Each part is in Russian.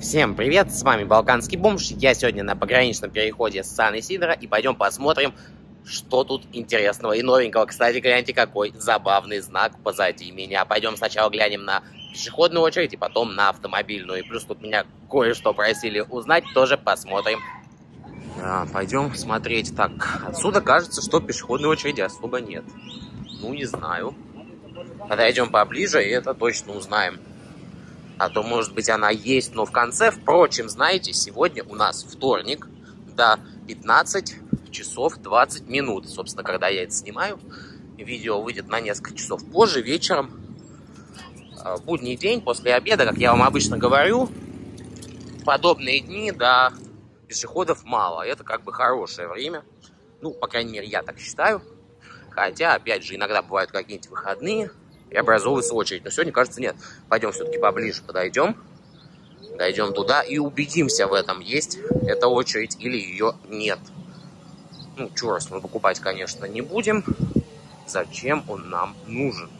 Всем привет, с вами Балканский Бомж. Я сегодня на пограничном переходе Сан-Исидро и пойдем посмотрим, что тут интересного и новенького. Кстати, гляньте, какой забавный знак позади меня. Пойдем сначала глянем на пешеходную очередь и потом на автомобильную. И плюс тут меня кое-что просили узнать, тоже посмотрим. Пойдем смотреть. Так, отсюда кажется, что пешеходной очереди особо нет. Ну, не знаю. Подойдем поближе и это точно узнаем. А то, может быть, она есть, но в конце. Впрочем, знаете, сегодня у нас вторник до 15 часов 20 минут. Собственно, когда я это снимаю, видео выйдет на несколько часов позже, вечером. Будний день, после обеда, как я вам обычно говорю, подобные дни до пешеходов мало. Это как бы хорошее время. Ну, по крайней мере, я так считаю. Хотя, опять же, иногда бывают какие-нибудь выходные. И образовывается очередь. Но сегодня, кажется, нет. Пойдем все-таки поближе, подойдем. Дойдем туда и убедимся в этом, есть эта очередь или ее нет. Ну, чурос мы покупать, конечно, не будем. Зачем он нам нужен?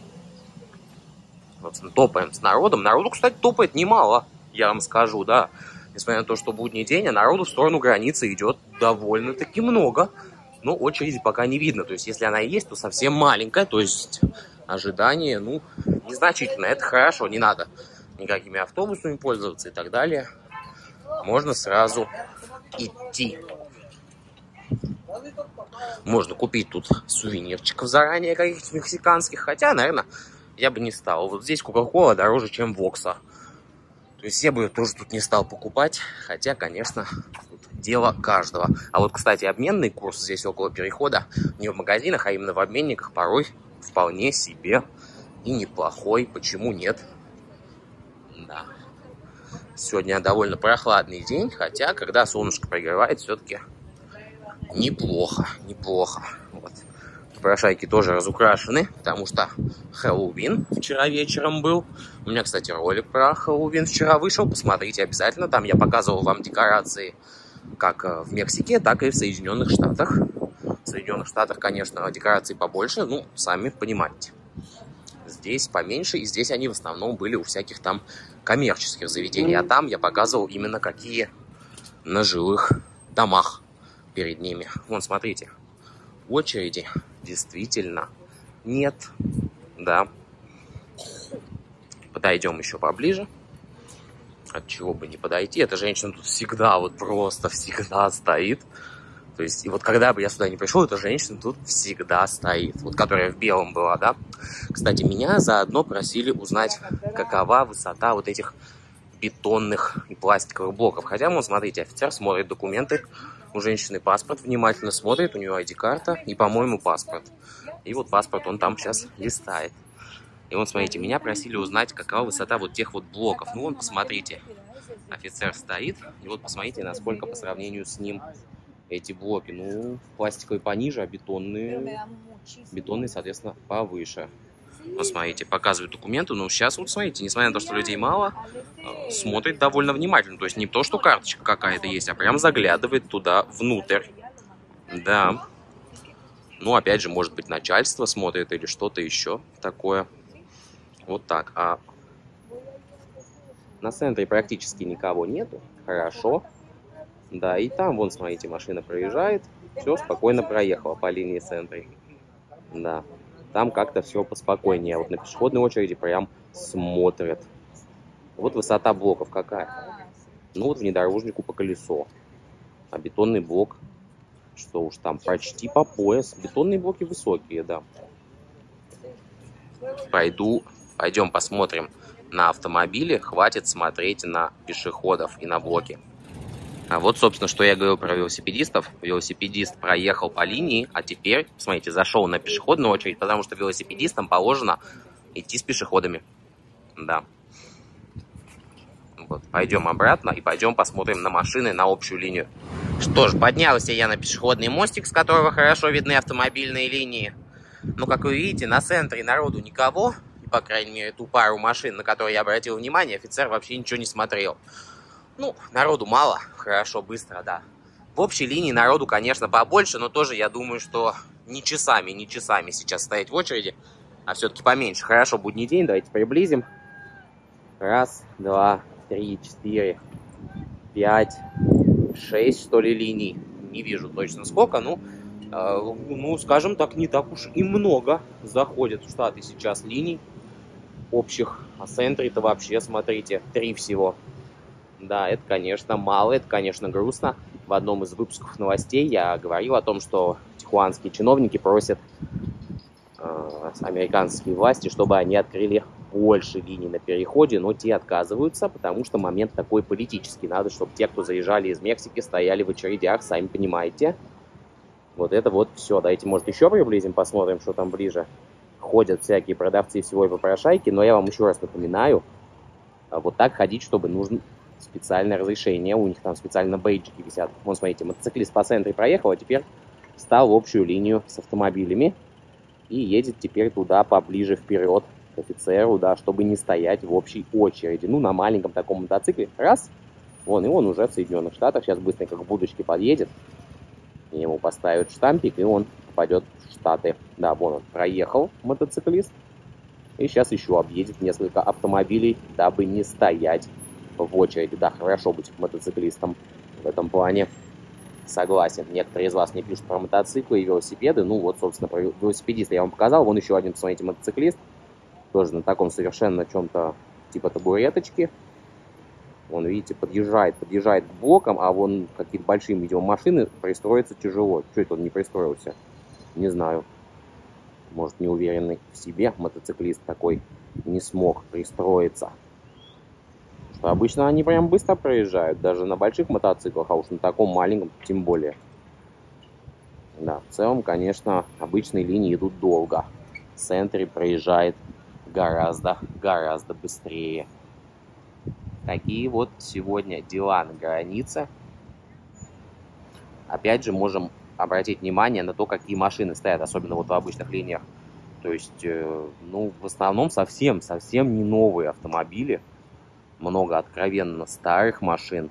Вот, топаем с народом. Народу, кстати, топает немало, я вам скажу, да. Несмотря на то, что будний день, а народу в сторону границы идет довольно-таки много. Но очереди пока не видно. То есть, если она и есть, то совсем маленькая. То есть... Ожидание, ну, незначительно. Это хорошо, не надо никакими автобусами пользоваться и так далее. Можно сразу идти. Можно купить тут сувенирчиков заранее каких-то мексиканских. Хотя, наверное, я бы не стал. Вот здесь Кока-Кола дороже, чем Вокса. То есть я бы ее тоже тут не стал покупать. Хотя, конечно, тут дело каждого. А вот, кстати, обменный курс здесь около перехода. Не в магазинах, а именно в обменниках порой... Вполне себе и неплохой. Почему нет? Да. Сегодня довольно прохладный день. Хотя, когда солнышко пригревает, все-таки неплохо. Неплохо. Вот. Попрошайки тоже разукрашены. Потому что Хэллоуин вчера вечером был. У меня, кстати, ролик про Хэллоуин вчера вышел. Посмотрите обязательно. Там я показывал вам декорации как в Мексике, так и в Соединенных Штатах. В Соединенных Штатах, конечно, декораций побольше, ну, сами понимаете. Здесь поменьше, и здесь они в основном были у всяких там коммерческих заведений. А там я показывал именно какие на жилых домах перед ними. Вон, смотрите, очереди действительно нет, да. Подойдем еще поближе. От чего бы не подойти. Эта женщина тут всегда, вот просто всегда стоит. То есть, и вот когда бы я сюда не пришел, эта женщина тут всегда стоит. Вот, которая в белом была, да? Кстати, меня заодно просили узнать, какова высота вот этих бетонных и пластиковых блоков. Хотя, вон, смотрите, офицер смотрит документы. У женщины паспорт, внимательно смотрит. У нее ID-карта и, по-моему, паспорт. И вот паспорт он там сейчас листает. И вот, смотрите, меня просили узнать, какова высота вот тех вот блоков. Ну, вон, посмотрите. Офицер стоит. И вот, посмотрите, насколько по сравнению с ним... Эти блоки, ну, пластиковые пониже, а бетонные, соответственно, повыше. Вот, смотрите, показывают документы, но сейчас, вот, смотрите, несмотря на то, что людей мало, смотрит довольно внимательно. То есть не то, что карточка какая-то есть, а прям заглядывает туда внутрь. Да. Ну, опять же, может быть, начальство смотрит или что-то еще такое. Вот так. А на центре практически никого нету. Хорошо. Да, и там, вон, смотрите, машина проезжает, все спокойно проехала по линии центра. Да, там как-то все поспокойнее. Вот на пешеходной очереди прям смотрят. Вот высота блоков какая. Ну, вот внедорожнику по колесо. А бетонный блок, что уж там, почти по пояс. Бетонные блоки высокие, да. Пойдем посмотрим на автомобили. Хватит смотреть на пешеходов и на блоки. А вот, собственно, что я говорил про велосипедистов. Велосипедист проехал по линии, а теперь, смотрите, зашел на пешеходную очередь, потому что велосипедистам положено идти с пешеходами. Да. Вот, пойдем обратно и пойдем посмотрим на машины, на общую линию. Что ж, поднялся я на пешеходный мостик, с которого хорошо видны автомобильные линии. Но, как вы видите, на центре народу никого. И, по крайней мере, ту пару машин, на которые я обратил внимание, офицер вообще ничего не смотрел. Ну, народу мало, хорошо, быстро, да. В общей линии народу, конечно, побольше, но тоже я думаю, что не часами сейчас стоять в очереди, а все-таки поменьше. Хорошо, будний день, давайте приблизим. Раз, два, три, четыре, 5, 6, что ли, линий. Не вижу точно сколько, но, ну, скажем так, не так уж и много заходит в Штаты сейчас линий общих. А Сентри-то вообще, смотрите, 3 всего. Да, это, конечно, мало, это, конечно, грустно. В одном из выпусков новостей я говорил о том, что тихуанские чиновники просят американские власти, чтобы они открыли больше линий на переходе, но те отказываются, потому что момент такой политический. Надо, чтобы те, кто заезжали из Мексики, стояли в очередях, сами понимаете. Вот это вот все. Давайте, может, еще приблизим, посмотрим, что там ближе. Ходят всякие продавцы всего и попрошайки, но я вам еще раз напоминаю, вот так ходить, чтобы нужно специальное разрешение. У них там специально бейджики висят. Вон, смотрите, мотоциклист по центру проехал, а теперь встал в общую линию с автомобилями и едет теперь туда поближе вперед к офицеру, да, чтобы не стоять в общей очереди. Ну, на маленьком таком мотоцикле. Раз. Вон, и он уже в Соединенных Штатах. Сейчас быстренько к будочке подъедет. Ему поставят штампик, и он попадет в Штаты. Да, вон он проехал, мотоциклист. И сейчас еще объедет несколько автомобилей, дабы не стоять в очереди. Да, хорошо быть мотоциклистом в этом плане. Согласен. Некоторые из вас мне пишут про мотоциклы и велосипеды. Ну вот, собственно, про велосипедиста я вам показал. Вон еще один, посмотрите, мотоциклист. Тоже на таком совершенно чем-то типа табуреточки. Вон, видите, подъезжает к блокам, а вон какие-то большие, видимо, машины пристроиться тяжело. Что это он не пристроился? Не знаю. Может, неуверенный в себе мотоциклист такой не смог пристроиться. Обычно они прям быстро проезжают, даже на больших мотоциклах, а уж на таком маленьком тем более. Да, в целом, конечно, обычные линии идут долго. Сентри проезжает гораздо быстрее. Такие вот сегодня дела на границе. Опять же, можем обратить внимание на то, какие машины стоят, особенно вот в обычных линиях. То есть, ну, в основном совсем не новые автомобили. Много откровенно старых машин,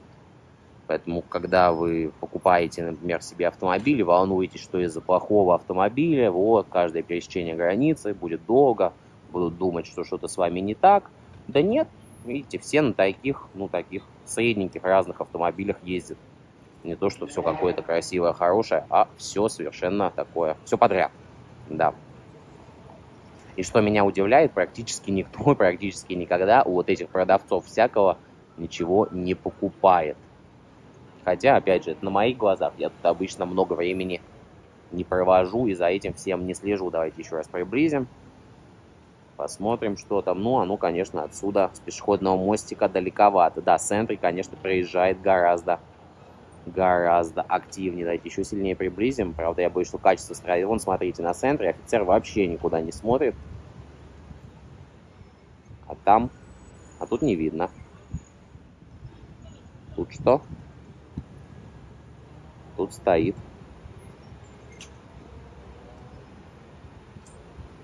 поэтому, когда вы покупаете, например, себе автомобиль, волнуетесь, что из-за плохого автомобиля, вот, каждое пересечение границы будет долго, будут думать, что что-то с вами не так. Да нет, видите, все на таких, ну, таких средненьких разных автомобилях ездят. Не то, что все какое-то красивое, хорошее, а все совершенно такое, все подряд, да. И что меня удивляет, практически никто, практически никогда у вот этих продавцов всякого ничего не покупает. Хотя, опять же, это на моих глазах. Я тут обычно много времени не провожу и за этим всем не слежу. Давайте еще раз приблизим. Посмотрим, что там. Ну, оно, конечно, отсюда, с пешеходного мостика, далековато. Да, Сентри, конечно, проезжает гораздо активнее. Давайте еще сильнее приблизим. Правда, я боюсь, что качество строя... Вон, смотрите, на Сентри офицер вообще никуда не смотрит. А там... А тут не видно. Тут что? Тут стоит.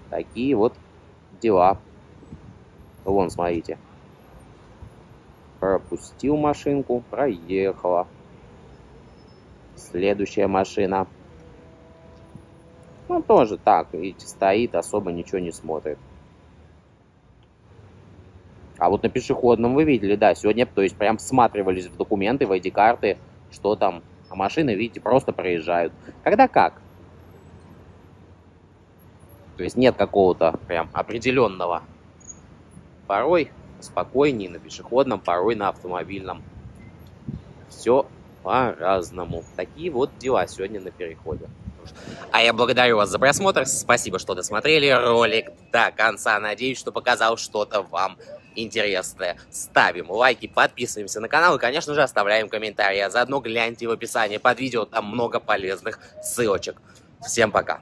Такие вот дела. Вон, смотрите. Пропустил машинку, проехала. Следующая машина. Ну, тоже так, видите, стоит, особо ничего не смотрит. А вот на пешеходном вы видели, да, сегодня, то есть прям всматривались в документы, в ID-карты, что там. А машины, видите, просто проезжают. Когда как. То есть нет какого-то прям определенного. Порой спокойнее на пешеходном, порой на автомобильном. Все по-разному. Такие вот дела сегодня на переходе. А я благодарю вас за просмотр. Спасибо, что досмотрели ролик до конца. Надеюсь, что показал что-то вам интересное. Ставим лайки, подписываемся на канал и, конечно же, оставляем комментарии. А заодно гляньте в описании под видео, там много полезных ссылочек. Всем пока!